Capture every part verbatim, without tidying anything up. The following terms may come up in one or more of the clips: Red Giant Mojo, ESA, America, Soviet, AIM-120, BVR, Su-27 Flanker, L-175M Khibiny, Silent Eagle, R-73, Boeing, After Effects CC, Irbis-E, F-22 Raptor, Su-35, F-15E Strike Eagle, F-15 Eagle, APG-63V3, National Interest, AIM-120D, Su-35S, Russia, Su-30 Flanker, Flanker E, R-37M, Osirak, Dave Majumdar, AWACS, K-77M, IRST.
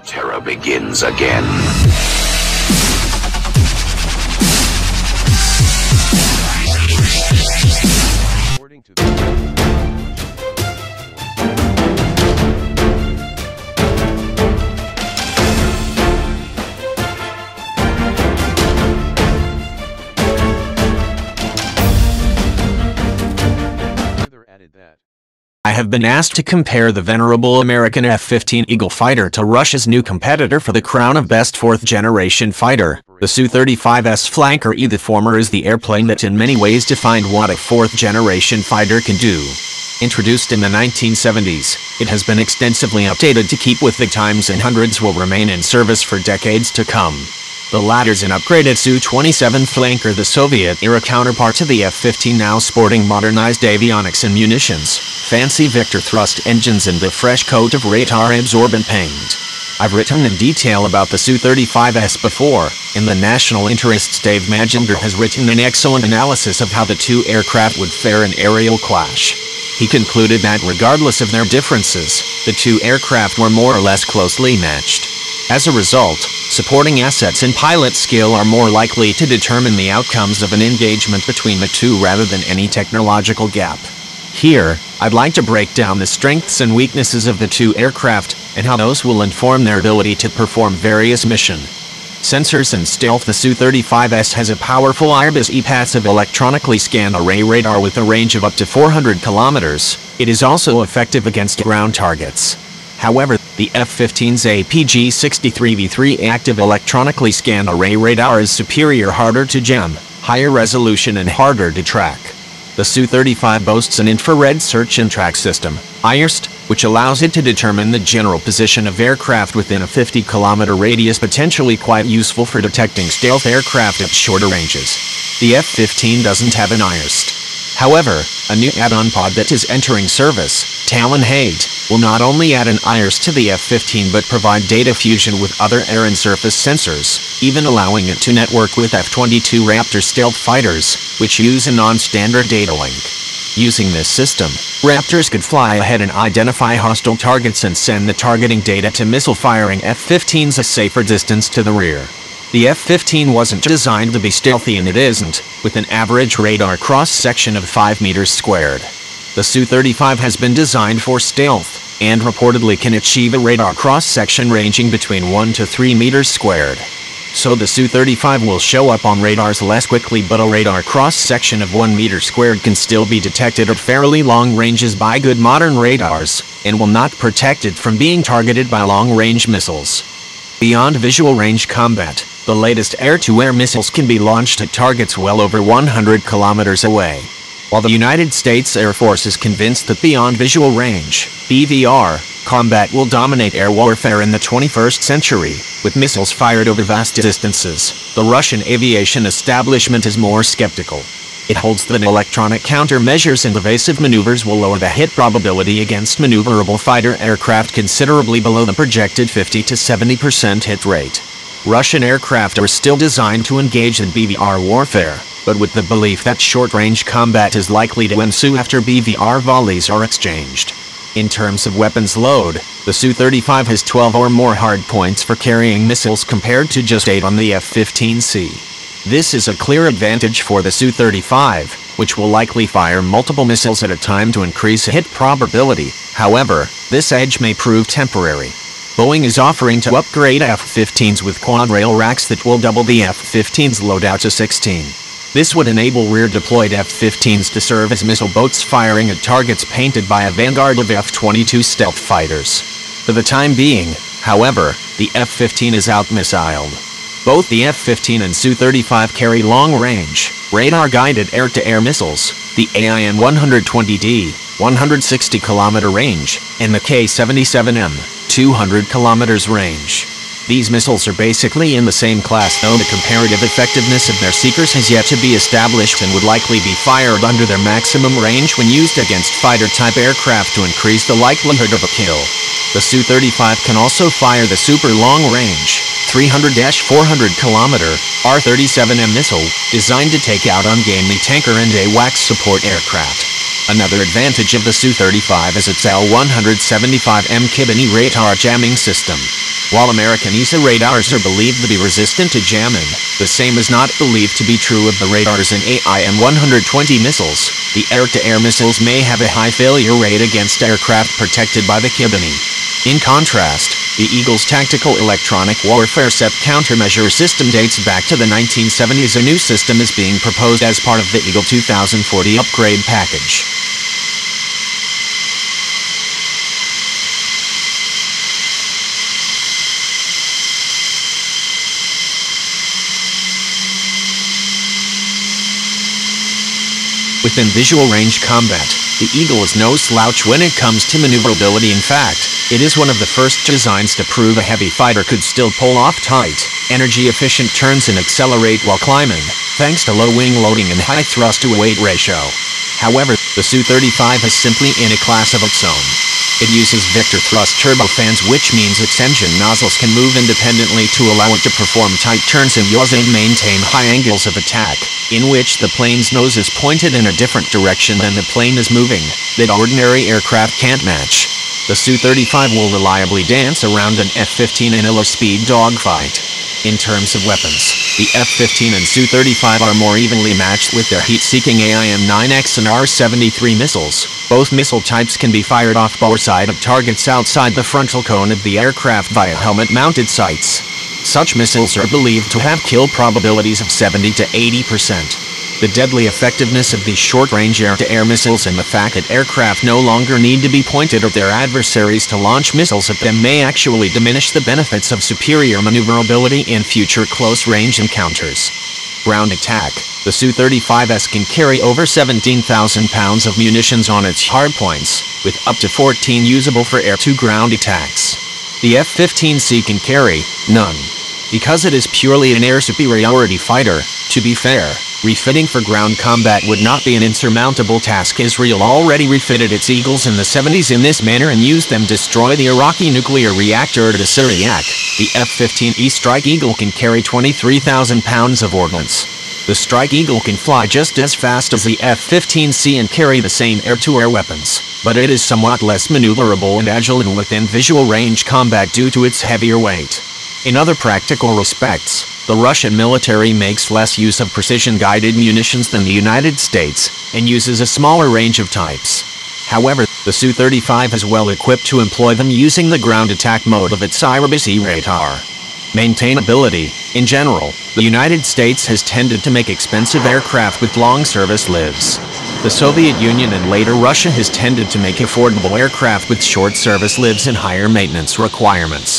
The terror begins again. According to I have been asked to compare the venerable American F fifteen Eagle fighter to Russia's new competitor for the crown of best fourth-generation fighter, the S U thirty-five S Flanker E. The former is the airplane that in many ways defined what a fourth-generation fighter can do. Introduced in the nineteen seventies, it has been extensively updated to keep with the times and hundreds will remain in service for decades to come. The latter's an upgraded S U twenty-seven Flanker, the Soviet-era counterpart to the F fifteen, now sporting modernized avionics and munitions, fancy Victor thrust engines and a fresh coat of radar-absorbent paint. I've written in detail about the S U thirty-five S before. In the National Interest, Dave Majumdar has written an excellent analysis of how the two aircraft would fare in aerial clash. He concluded that regardless of their differences, the two aircraft were more or less closely matched. As a result, supporting assets and pilot skill are more likely to determine the outcomes of an engagement between the two rather than any technological gap. Here, I'd like to break down the strengths and weaknesses of the two aircraft, and how those will inform their ability to perform various missions. Sensors and stealth. The S U thirty-five S has a powerful Irbis-E passive electronically scanned array radar with a range of up to four hundred kilometers. It is also effective against ground targets. However, the F fifteen's A P G sixty-three V three active electronically scanned array radar is superior, harder to jam, higher resolution and harder to track. The S U thirty-five boasts an infrared search and track system, I R S T, which allows it to determine the general position of aircraft within a fifty kilometer radius, potentially quite useful for detecting stealth aircraft at shorter ranges. The F fifteen doesn't have an I R S T. However, a new add-on pod that is entering service, Talon HATE, will not only add an I R S T to the F fifteen but provide data fusion with other air and surface sensors, even allowing it to network with F twenty-two Raptor stealth fighters, which use a non-standard data link. Using this system, Raptors could fly ahead and identify hostile targets and send the targeting data to missile-firing F fifteens a safer distance to the rear. The F fifteen wasn't designed to be stealthy, and it isn't, with an average radar cross-section of five meters squared. The S U thirty-five has been designed for stealth, and reportedly can achieve a radar cross-section ranging between one to three meters squared. So the S U thirty-five will show up on radars less quickly, but a radar cross-section of one meter squared can still be detected at fairly long ranges by good modern radars, and will not protect it from being targeted by long-range missiles. Beyond visual range combat, the latest air-to-air missiles can be launched at targets well over one hundred kilometers away. While the United States Air Force is convinced that beyond visual range, B V R, combat will dominate air warfare in the twenty-first century, with missiles fired over vast distances, the Russian aviation establishment is more skeptical. It holds that electronic countermeasures and evasive maneuvers will lower the hit probability against maneuverable fighter aircraft considerably below the projected fifty to seventy percent hit rate. Russian aircraft are still designed to engage in B V R warfare, but with the belief that short-range combat is likely to ensue after B V R volleys are exchanged. In terms of weapons load, the S U thirty-five has twelve or more hardpoints for carrying missiles compared to just eight on the F fifteen C. This is a clear advantage for the S U thirty-five, which will likely fire multiple missiles at a time to increase hit probability. However, this edge may prove temporary. Boeing is offering to upgrade F fifteens with quad-rail racks that will double the F fifteen's loadout to sixteen. This would enable rear-deployed F fifteens to serve as missile boats firing at targets painted by a vanguard of F twenty-two stealth fighters. For the time being, however, the F fifteen is out-missiled. Both the F fifteen and S U thirty-five carry long-range, radar-guided air-to-air missiles, the A I M one twenty D, one hundred sixty kilometer range, and the K seventy-seven M, two hundred kilometers range. These missiles are basically in the same class, though the comparative effectiveness of their seekers has yet to be established and would likely be fired under their maximum range when used against fighter-type aircraft to increase the likelihood of a kill. The S U thirty-five can also fire the super long-range, three hundred to four hundred kilometer, R thirty-seven M missile, designed to take out ungainly tanker and AWACS support aircraft. Another advantage of the S U thirty-five is its L one seventy-five M Khibiny radar jamming system. While American E S A radars are believed to be resistant to jamming, the same is not believed to be true of the radars in A I M one twenty missiles. The air-to-air missiles may have a high failure rate against aircraft protected by the Khibiny. In contrast, the Eagle's tactical electronic warfare S E P countermeasure system dates back to the nineteen seventies. A new system is being proposed as part of the Eagle two thousand forty upgrade package. Within visual range combat, the Eagle is no slouch when it comes to maneuverability. In fact, it is one of the first designs to prove a heavy fighter could still pull off tight, energy-efficient turns and accelerate while climbing, thanks to low wing loading and high thrust-to-weight ratio. However, the S U thirty-five is simply in a class of its own. It uses Victor thrust turbofans, which means its engine nozzles can move independently to allow it to perform tight turns and yaws and maintain high angles of attack, in which the plane's nose is pointed in a different direction than the plane is moving, that ordinary aircraft can't match. The S U thirty-five will reliably dance around an F fifteen in a low-speed dogfight. In terms of weapons, the F fifteen and S U thirty-five are more evenly matched with their heat-seeking A I M nine X and R seventy-three missiles. Both missile types can be fired off bore side of targets outside the frontal cone of the aircraft via helmet-mounted sights. Such missiles are believed to have kill probabilities of seventy to eighty percent. The deadly effectiveness of these short-range air-to-air missiles and the fact that aircraft no longer need to be pointed at their adversaries to launch missiles at them may actually diminish the benefits of superior maneuverability in future close-range encounters. Ground attack. The S U thirty-five S can carry over seventeen thousand pounds of munitions on its hardpoints, with up to fourteen usable for air-to-ground attacks. The F fifteen C can carry none. Because it is purely an air superiority fighter, to be fair, refitting for ground combat would not be an insurmountable task. Israel already refitted its Eagles in the seventies in this manner and used them to destroy the Iraqi nuclear reactor at Osirak. The F fifteen E Strike Eagle can carry twenty-three thousand pounds of ordnance. The Strike Eagle can fly just as fast as the F fifteen C and carry the same air-to-air weapons, but it is somewhat less maneuverable and agile and within visual range combat due to its heavier weight. In other practical respects, the Russian military makes less use of precision-guided munitions than the United States, and uses a smaller range of types. However, the S U thirty-five is well equipped to employ them using the ground attack mode of its Irbis-E radar. Maintainability. In general, the United States has tended to make expensive aircraft with long service lives. The Soviet Union and later Russia has tended to make affordable aircraft with short service lives and higher maintenance requirements.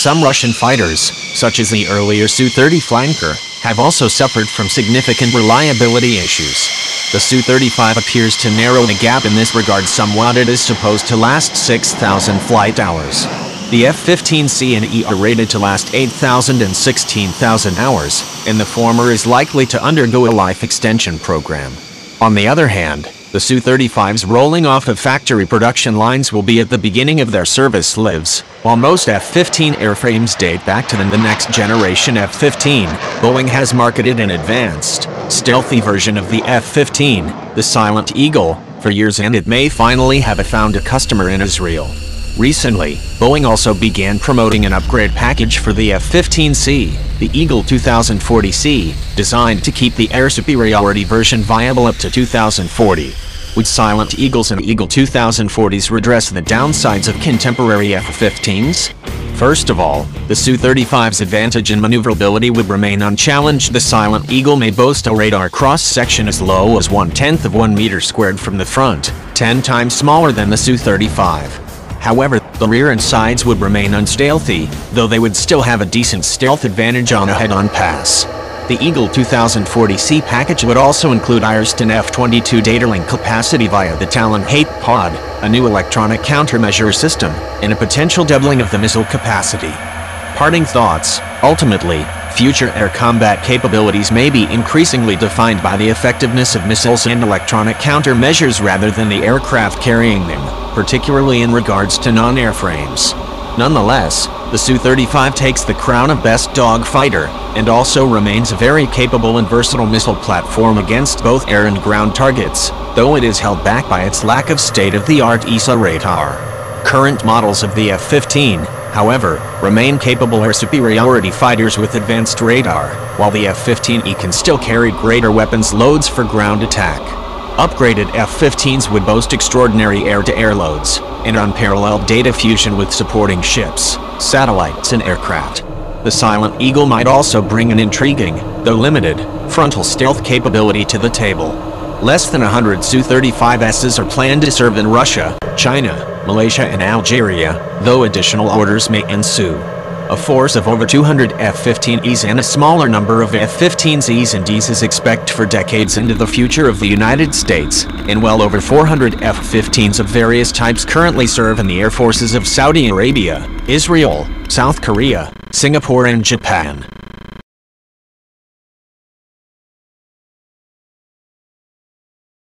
Some Russian fighters, such as the earlier S U thirty Flanker, have also suffered from significant reliability issues. The S U thirty-five appears to narrow the gap in this regard somewhat. It is supposed to last six thousand flight hours. The F fifteen C and E are rated to last eight thousand and sixteen thousand hours, and the former is likely to undergo a life extension program. On the other hand, the S U thirty-fives rolling off of factory production lines will be at the beginning of their service lives, while most F fifteen airframes date back to the next generation F fifteen. Boeing has marketed an advanced, stealthy version of the F fifteen, the Silent Eagle, for years, and it may finally have found a customer in Israel. Recently, Boeing also began promoting an upgrade package for the F fifteen C, the Eagle two thousand forty C, designed to keep the air superiority version viable up to two thousand forty. Would Silent Eagles and Eagle two thousand forties redress the downsides of contemporary F fifteens? First of all, the S U thirty-five's advantage in maneuverability would remain unchallenged. The Silent Eagle may boast a radar cross-section as low as one-tenth of one meter squared from the front, ten times smaller than the S U thirty-five. However, the rear and sides would remain unstealthy, though they would still have a decent stealth advantage on a head-on pass. The Eagle two thousand forty C package would also include I R S T and F twenty-two data link capacity via the Talon HATE pod, a new electronic countermeasure system, and a potential doubling of the missile capacity. Parting thoughts. Ultimately, future air combat capabilities may be increasingly defined by the effectiveness of missiles and electronic countermeasures rather than the aircraft carrying them, particularly in regards to non-airframes. Nonetheless, the S U thirty-five takes the crown of best dog fighter, and also remains a very capable and versatile missile platform against both air and ground targets, though it is held back by its lack of state-of-the-art E S A radar. Current models of the F fifteen, however, remain capable air superiority fighters with advanced radar, while the F fifteen E can still carry greater weapons loads for ground attack. Upgraded F fifteens would boast extraordinary air-to-air loads, and unparalleled data fusion with supporting ships, satellites and aircraft. The Silent Eagle might also bring an intriguing, though limited, frontal stealth capability to the table. Less than one hundred S U thirty-five S's are planned to serve in Russia, China, Malaysia and Algeria, though additional orders may ensue. A force of over two hundred F fifteen Es and a smaller number of F fifteen Es and Ds is expected for decades into the future of the United States, and well over four hundred F fifteens of various types currently serve in the air forces of Saudi Arabia, Israel, South Korea, Singapore and Japan.